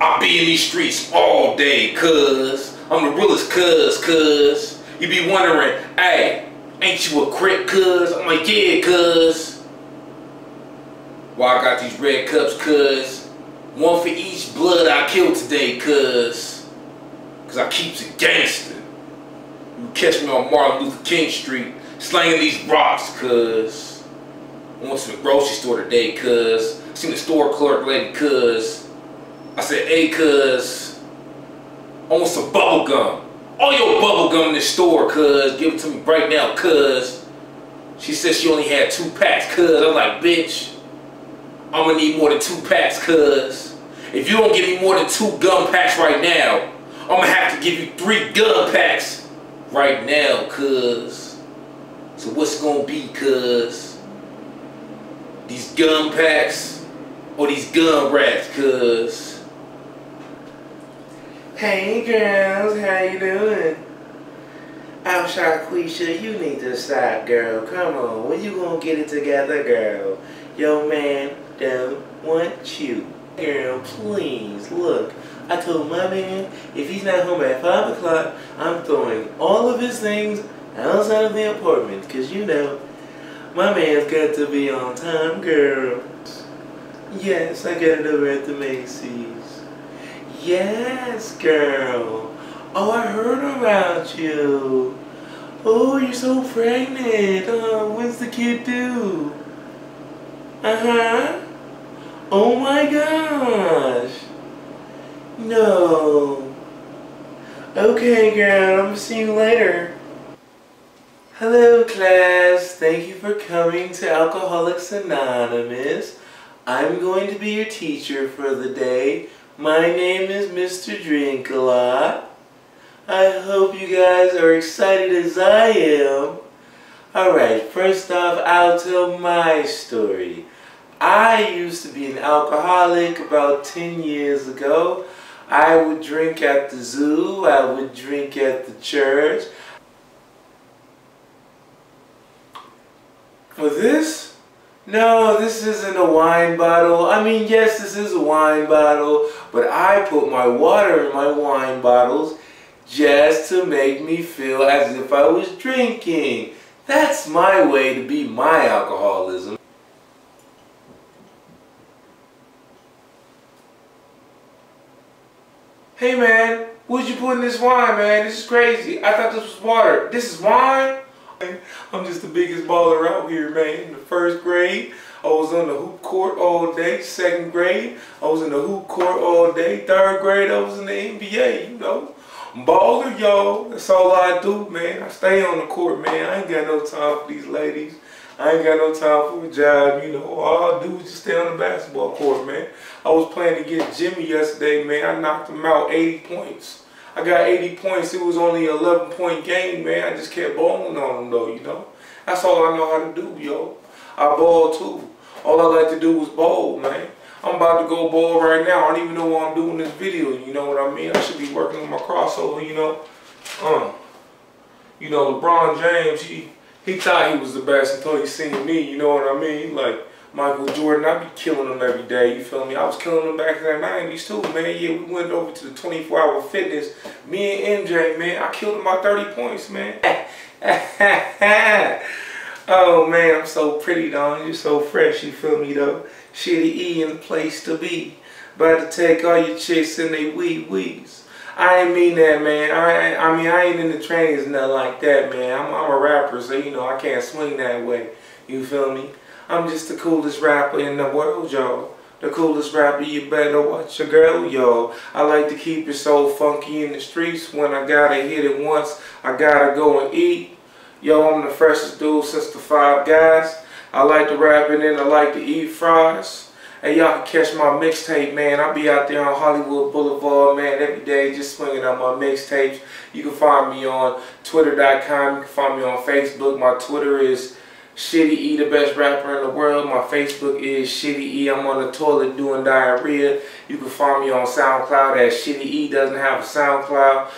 I be in these streets all day, cuz. I'm the realest, cuz, cuz. You be wondering, hey, ain't you a crit, cuz? I'm like, yeah, cuz. Why I got these red cups, cuz. One for each blood I killed today, cuz. Cuz I keeps a gangster. You catch me on Martin Luther King Street, slanging these rocks, cuz. I went to the grocery store today, cuz. Seen the store clerk lady, cuz. I said, hey, cuz, I want some bubble gum. All your bubble gum in this store, cuz. Give it to me right now, cuz. She said she only had 2 packs, cuz. I'm like, bitch, I'm gonna need more than 2 packs, cuz. If you don't give me more than 2 gum packs right now, I'm gonna have to give you 3 gun packs right now, cuz. So what's gonna be, cuz? These gun packs or these gun rats, cuz? Hey girls, how you doing? I'm Shaquisha, you need to stop, girl. Come on, when you gonna get it together, girl? Your man don't want you. Girl, please, look. I told my man, if he's not home at 5 o'clock, I'm throwing all of his things outside of the apartment, because you know, my man's got to be on time, girl. Yes, I got it over at the Macy's. Yes, girl. Oh, I heard about you. Oh, you're so pregnant. Oh, when's the kid due? Uh-huh. Oh my gosh. No. Okay, girl. I'm gonna see you later. Hello, class. Thank you for coming to Alcoholics Anonymous. I'm going to be your teacher for the day. My name is Mr. Drink-A-Lot. I hope you guys are excited as I am. Alright, first off, I'll tell my story. I used to be an alcoholic about 10 years ago. I would drink at the zoo. I would drink at the church. For this? No, this isn't a wine bottle. I mean, yes, this is a wine bottle, but I put my water in my wine bottles just to make me feel as if I was drinking. That's my way to beat my alcoholism. Hey man, what'd you put in this wine, man? This is crazy. I thought this was water. This is wine? I'm just the biggest baller out here, man. In the 1st grade, I was on the hoop court all day. 2nd grade, I was in the hoop court all day. 3rd grade, I was in the NBA, you know. Baller, y'all. That's all I do, man. I stay on the court, man. I ain't got no time for these ladies. I ain't got no time for a job, you know. All I do is just stay on the basketball court, man. I was playing against Jimmy yesterday, man. I knocked him out 80 points. I got 80 points. It was only an 11-point game, man. I just kept balling on them, though, you know. That's all I know how to do, yo. I ball, too. All I like to do is ball, man. I'm about to go ball right now. I don't even know why I'm doing this video, you know what I mean? I should be working on my crossover, you know. You know, LeBron James, he thought he was the best until he seen me, you know what I mean? Like, Michael Jordan, I be killing them every day, you feel me? I was killing them back in the 90s too, man. Yeah, we went over to the 24-hour fitness. Me and MJ, man, I killed him by 30 points, man. Oh, man, I'm so pretty, dog. You're so fresh, you feel me, though? Shitty E in the place to be. About to take all your chicks and they wee-wees. I ain't mean that, man. I ain't in the trainings or nothing like that, man. I'm a rapper, so, you know, I can't swing that way. You feel me? I'm just the coolest rapper in the world, y'all. The coolest rapper, you better watch your girl, y'all. I like to keep it so funky in the streets. When I gotta hit it once, I gotta go and eat. Yo, I'm the freshest dude since the 5 Guys. I like to rap and then I like to eat fries. And y'all can catch my mixtape, man. I be out there on Hollywood Boulevard, man, every day just swinging out my mixtapes. You can find me on Twitter.com. You can find me on Facebook. My Twitter is Shitty E, the best rapper in the world. My Facebook is Shitty E. I'm on the toilet doing diarrhea. You can find me on SoundCloud at Shitty E doesn't have a SoundCloud.